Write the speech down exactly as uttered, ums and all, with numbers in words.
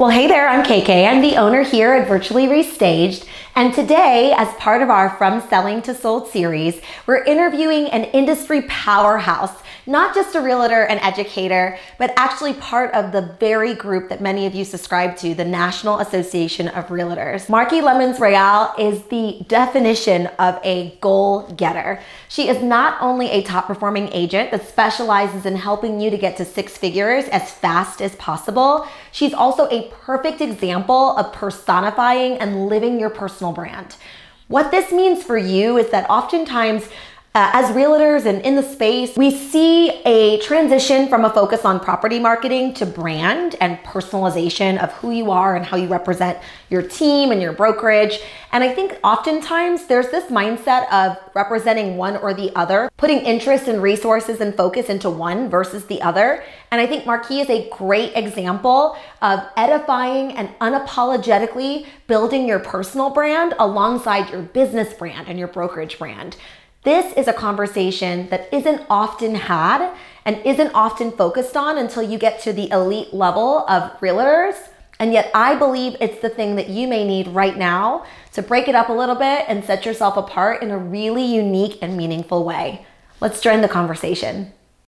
Well, hey there, I'm K K. I'm the owner here at Virtually Restaged. And today, as part of our From Selling to Sold series, we're interviewing an industry powerhouse, not just a realtor and educator, but actually part of the very group that many of you subscribe to, the National Association of Realtors. Marki Lemons Ryhal is the definition of a goal-getter. She is not only a top-performing agent that specializes in helping you to get to six figures as fast as possible, she's also a perfect example of personifying and living your personal brand. What this means for you is that oftentimes Uh, as realtors and in the space, we see a transition from a focus on property marketing to brand and personalization of who you are and how you represent your team and your brokerage. And I think oftentimes there's this mindset of representing one or the other, putting interest and resources and focus into one versus the other. And I think Marki is a great example of edifying and unapologetically building your personal brand alongside your business brand and your brokerage brand. This is a conversation that isn't often had and isn't often focused on until you get to the elite level of realtors. And yet I believe it's the thing that you may need right now to break it up a little bit and set yourself apart in a really unique and meaningful way. Let's join the conversation.